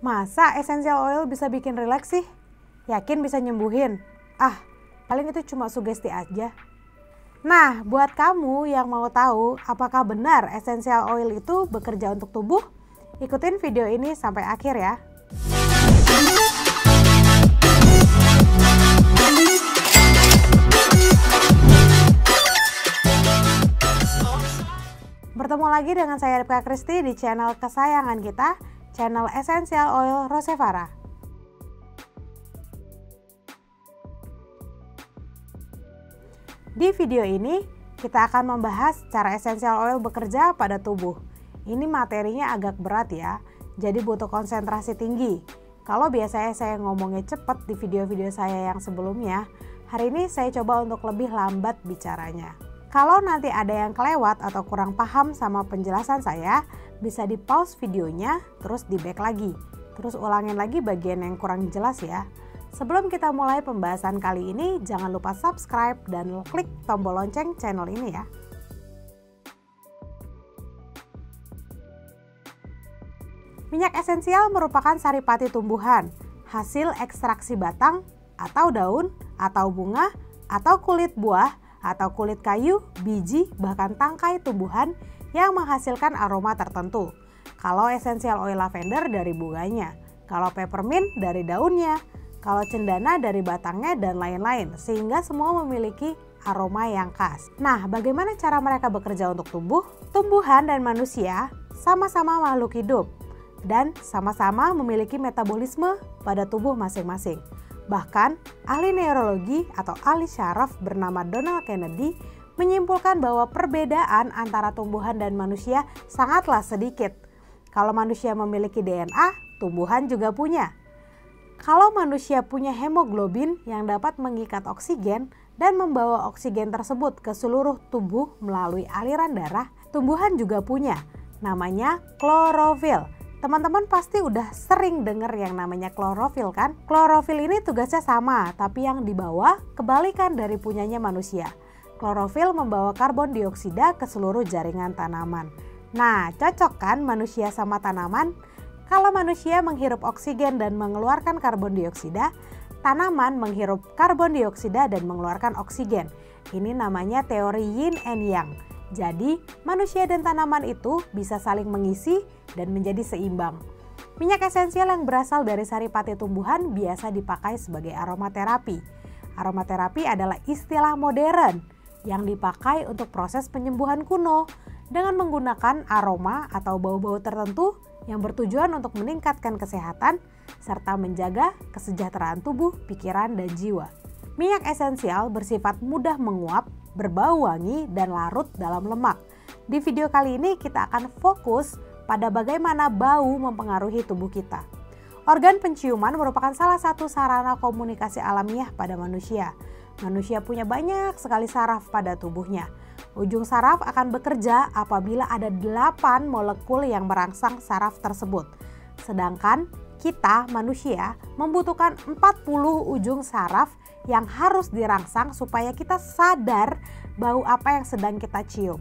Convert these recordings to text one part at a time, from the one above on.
Masa essential oil bisa bikin rileks sih? Yakin bisa nyembuhin? Ah, paling itu cuma sugesti aja. Nah, buat kamu yang mau tahu apakah benar essential oil itu bekerja untuk tubuh, ikutin video ini sampai akhir ya. Bertemu lagi dengan saya Riska Christy di channel kesayangan kita, channel Essential Oil Rosevara. Di video ini, kita akan membahas cara essential oil bekerja pada tubuh. Ini materinya agak berat ya, jadi butuh konsentrasi tinggi. Kalau biasanya saya ngomongnya cepat di video-video saya yang sebelumnya, hari ini saya coba untuk lebih lambat bicaranya. Kalau nanti ada yang kelewat atau kurang paham sama penjelasan saya, bisa di pause videonya, terus di back lagi. Terus ulangin lagi bagian yang kurang jelas ya. Sebelum kita mulai pembahasan kali ini, jangan lupa subscribe dan klik tombol lonceng channel ini ya. Minyak esensial merupakan saripati tumbuhan, hasil ekstraksi batang, atau daun, atau bunga, atau kulit buah, atau kulit kayu, biji, bahkan tangkai tumbuhan yang menghasilkan aroma tertentu. Kalau esensial oil lavender dari bunganya, kalau peppermint dari daunnya, kalau cendana dari batangnya dan lain-lain, sehingga semua memiliki aroma yang khas. Nah, bagaimana cara mereka bekerja untuk tubuh? Tumbuhan dan manusia sama-sama makhluk hidup dan sama-sama memiliki metabolisme pada tubuh masing-masing. Bahkan, ahli neurologi atau ahli syaraf bernama Donald Kennedy menyimpulkan bahwa perbedaan antara tumbuhan dan manusia sangatlah sedikit. Kalau manusia memiliki DNA, tumbuhan juga punya. Kalau manusia punya hemoglobin yang dapat mengikat oksigen dan membawa oksigen tersebut ke seluruh tubuh melalui aliran darah, tumbuhan juga punya. Namanya klorofil. Teman-teman pasti udah sering dengar yang namanya klorofil kan? Klorofil ini tugasnya sama, tapi yang dibawa kebalikan dari punyanya manusia. Klorofil membawa karbon dioksida ke seluruh jaringan tanaman. Nah, cocok kan manusia sama tanaman? Kalau manusia menghirup oksigen dan mengeluarkan karbon dioksida, tanaman menghirup karbon dioksida dan mengeluarkan oksigen. Ini namanya teori yin and yang. Jadi, manusia dan tanaman itu bisa saling mengisi dan menjadi seimbang. Minyak esensial yang berasal dari saripati tumbuhan biasa dipakai sebagai aromaterapi. Aromaterapi adalah istilah modern yang dipakai untuk proses penyembuhan kuno dengan menggunakan aroma atau bau-bau tertentu yang bertujuan untuk meningkatkan kesehatan serta menjaga kesejahteraan tubuh, pikiran, dan jiwa. Minyak esensial bersifat mudah menguap, berbau wangi, dan larut dalam lemak. Di video kali ini kita akan fokus pada bagaimana bau mempengaruhi tubuh kita. Organ penciuman merupakan salah satu sarana komunikasi alamiah pada manusia. Manusia punya banyak sekali saraf pada tubuhnya. Ujung saraf akan bekerja apabila ada 8 molekul yang merangsang saraf tersebut. Sedangkan kita manusia membutuhkan 40 ujung saraf yang harus dirangsang supaya kita sadar bau apa yang sedang kita cium.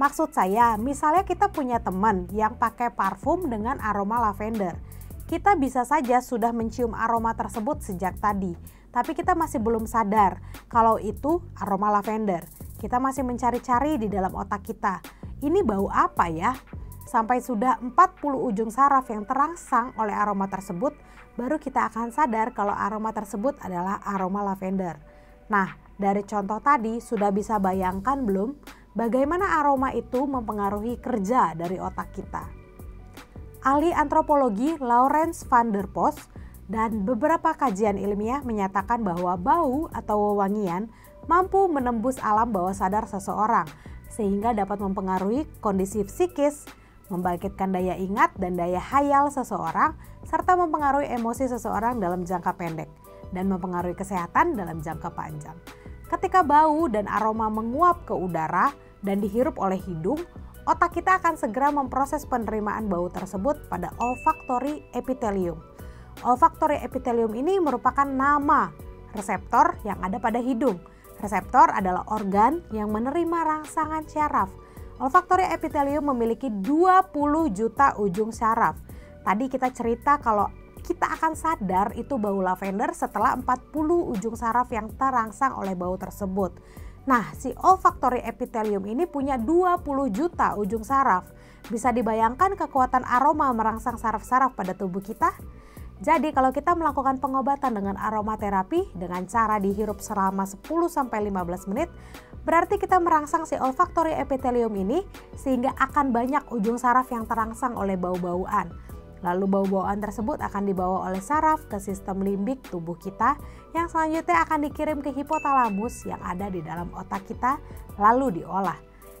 Maksud saya, misalnya kita punya teman yang pakai parfum dengan aroma lavender. Kita bisa saja sudah mencium aroma tersebut sejak tadi, tapi kita masih belum sadar kalau itu aroma lavender. Kita masih mencari-cari di dalam otak kita, ini bau apa ya? Sampai sudah 40 ujung saraf yang terangsang oleh aroma tersebut, baru kita akan sadar kalau aroma tersebut adalah aroma lavender. Nah, dari contoh tadi sudah bisa bayangkan belum bagaimana aroma itu mempengaruhi kerja dari otak kita. Ahli antropologi Laurens Van Der Post dan beberapa kajian ilmiah menyatakan bahwa bau atau wewangian mampu menembus alam bawah sadar seseorang sehingga dapat mempengaruhi kondisi psikis, membangkitkan daya ingat dan daya hayal seseorang, serta mempengaruhi emosi seseorang dalam jangka pendek dan mempengaruhi kesehatan dalam jangka panjang. Ketika bau dan aroma menguap ke udara dan dihirup oleh hidung, otak kita akan segera memproses penerimaan bau tersebut pada olfactory epithelium. Olfactory epithelium ini merupakan nama reseptor yang ada pada hidung. Reseptor adalah organ yang menerima rangsangan syaraf. Olfactory epithelium memiliki 20 juta ujung syaraf. Tadi kita cerita kalau kita akan sadar itu bau lavender setelah 40 ujung saraf yang terangsang oleh bau tersebut. Nah, si olfactory epithelium ini punya 20 juta ujung saraf. Bisa dibayangkan kekuatan aroma merangsang saraf-saraf pada tubuh kita? Jadi kalau kita melakukan pengobatan dengan aromaterapi dengan cara dihirup selama 10-15 menit, berarti kita merangsang si olfactory epithelium ini sehingga akan banyak ujung saraf yang terangsang oleh bau-bauan. Lalu bau-bauan tersebut akan dibawa oleh saraf ke sistem limbik tubuh kita yang selanjutnya akan dikirim ke hipotalamus yang ada di dalam otak kita lalu diolah.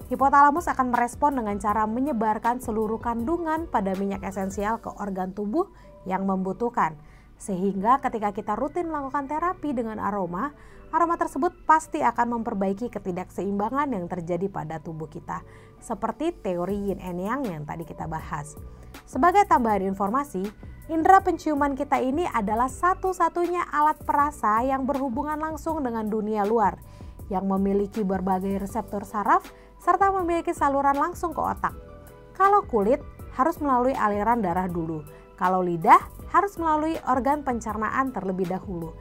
Hipotalamus akan merespon dengan cara menyebarkan seluruh kandungan pada minyak esensial ke organ tubuh yang membutuhkan. Sehingga ketika kita rutin melakukan terapi dengan aroma tersebut pasti akan memperbaiki ketidakseimbangan yang terjadi pada tubuh kita. Seperti teori yin and yang tadi kita bahas. Sebagai tambahan informasi, indera penciuman kita ini adalah satu-satunya alat perasa yang berhubungan langsung dengan dunia luar, yang memiliki berbagai reseptor saraf serta memiliki saluran langsung ke otak. Kalau kulit harus melalui aliran darah dulu, kalau lidah harus melalui organ pencernaan terlebih dahulu.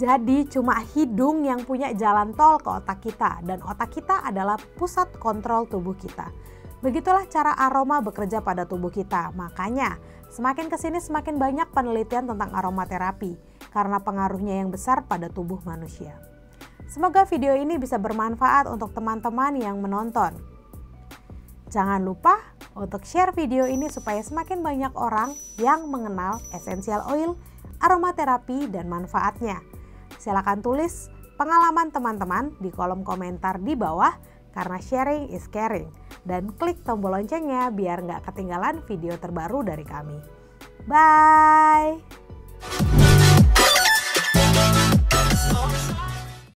Jadi cuma hidung yang punya jalan tol ke otak kita dan otak kita adalah pusat kontrol tubuh kita. Begitulah cara aroma bekerja pada tubuh kita, makanya semakin kesini semakin banyak penelitian tentang aromaterapi karena pengaruhnya yang besar pada tubuh manusia. Semoga video ini bisa bermanfaat untuk teman-teman yang menonton. Jangan lupa untuk share video ini supaya semakin banyak orang yang mengenal essential oil, aromaterapi, dan manfaatnya. Silakan tulis pengalaman teman-teman di kolom komentar di bawah karena sharing is caring. Dan klik tombol loncengnya biar nggak ketinggalan video terbaru dari kami. Bye!